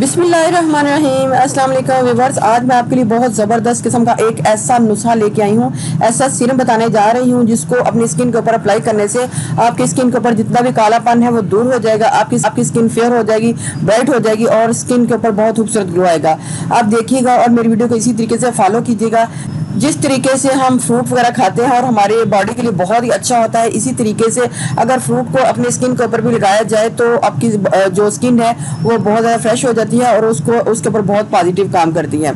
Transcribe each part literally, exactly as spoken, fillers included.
बिस्मिल्लाहिर्रहमानिर्रहीम अस्सलाम वालेकुम व्यूअर्स। आज मैं आपके लिए बहुत ज़बरदस्त किस्म का एक ऐसा नुस्खा लेके आई हूँ, ऐसा सीरम बताने जा रही हूँ जिसको अपनी स्किन के ऊपर अप्लाई करने से आपकी स्किन के ऊपर जितना भी कालापन है वो दूर हो जाएगा, आपकी आपकी स्किन फेयर हो जाएगी, ब्राइट हो जाएगी और स्किन के ऊपर बहुत खूबसूरत ग्लो आएगा। आप देखिएगा और मेरी वीडियो को इसी तरीके से फॉलो कीजिएगा। जिस तरीके से हम फ्रूट वगैरह खाते हैं और हमारे बॉडी के लिए बहुत ही अच्छा होता है, इसी तरीके से अगर फ्रूट को अपने स्किन के ऊपर भी लगाया जाए तो आपकी जो स्किन है वो बहुत ज़्यादा फ्रेश हो जाती है और उसको उसके ऊपर बहुत पॉजिटिव काम करती है।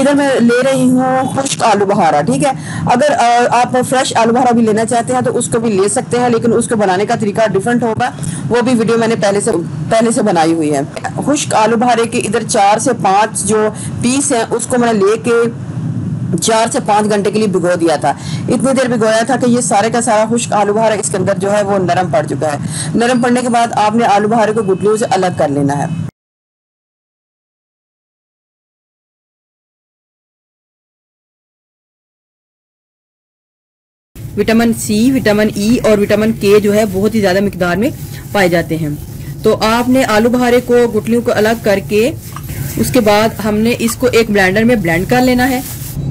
इधर मैं ले रही हूँ खुश्क आलू बहारा, ठीक है। अगर आप फ्रेश आलू बहारा भी लेना चाहते हैं तो उसको भी ले सकते हैं, लेकिन उसको बनाने का तरीका डिफरेंट होगा, वो भी वीडियो मैंने पहले से पहले से बनाई हुई है। खुश्क आलू बहारे के इधर चार से पाँच जो पीस हैं उसको मैंने ले के चार से पाँच घंटे के लिए भिगो दिया था। इतनी देर भिगोया था कि ये सारे का सारा खुश्क आलू बहारा इसके अंदर जो है वो नरम पड़ चुका है। नरम पड़ने के बाद आपने आलू बहारे को गुठलियों से अलग कर लेना है। विटामिन सी, विटामिन ई और विटामिन के जो है बहुत ही ज्यादा मिकदार में पाए जाते हैं। तो आपने आलू बहारे को गुठलियों को अलग करके उसके बाद हमने इसको एक ब्लेंडर में ब्लेंड कर लेना है।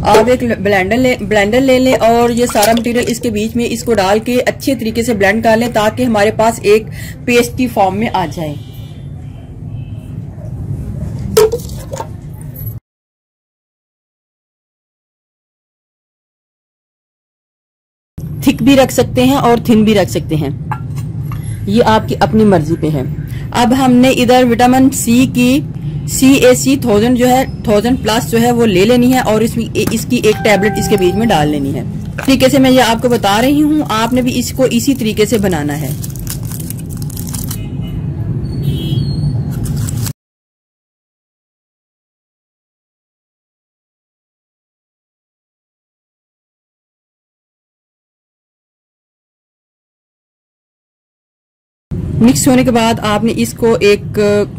आप एक ब्लेंडर ले ब्लेंडर ले लें और ये सारा मटेरियल इसके बीच में इसको डाल के अच्छे तरीके से ब्लेंड कर लें ताकि हमारे पास एक पेस्ट की फॉर्म में आ जाए। थिक भी रख सकते हैं और थिन भी रख सकते हैं, ये आपकी अपनी मर्जी पे है। अब हमने इधर विटामिन सी की सी ए सी थाउजेंड जो है थाउजेंड प्लस जो है वो ले लेनी है और इसमें इसकी एक टैबलेट इसके बीच में डाल लेनी है। तरीके से मैं ये आपको बता रही हूँ, आपने भी इसको इसी तरीके से बनाना है। मिक्स होने के बाद आपने इसको एक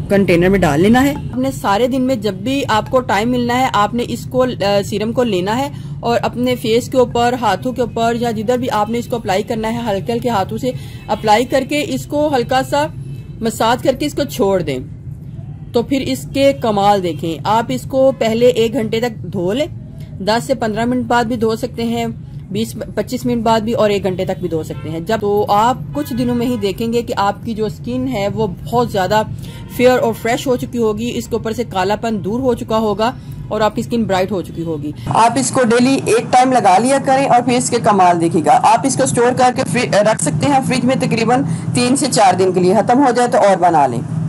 कंटेनर में डाल लेना है। आपने सारे दिन में जब भी आपको टाइम मिलना है आपने इसको सीरम को लेना है और अपने फेस के ऊपर, हाथों के ऊपर या जिधर भी आपने इसको अप्लाई करना है हल्के हल्के हाथों से अप्लाई करके इसको हल्का सा मसाज करके इसको छोड़ दें। तो फिर इसके कमाल देखें। आप इसको पहले एक घंटे तक धो लें, दस से पंद्रह मिनट बाद भी धो सकते हैं, बीस पच्चीस मिनट बाद भी और एक घंटे तक भी धो सकते हैं। जब तो आप कुछ दिनों में ही देखेंगे कि आपकी जो स्किन है वो बहुत ज़्यादा फेयर और फ्रेश हो चुकी होगी, इसके ऊपर से कालापन दूर हो चुका होगा और आपकी स्किन ब्राइट हो चुकी होगी। आप इसको डेली एक टाइम लगा लिया करें और फिर इसके कमाल देखिएगा। आप इसको स्टोर करके रख सकते हैं फ्रिज में तकरीबन तीन से चार दिन के लिए, खत्म हो जाए तो और बना लें।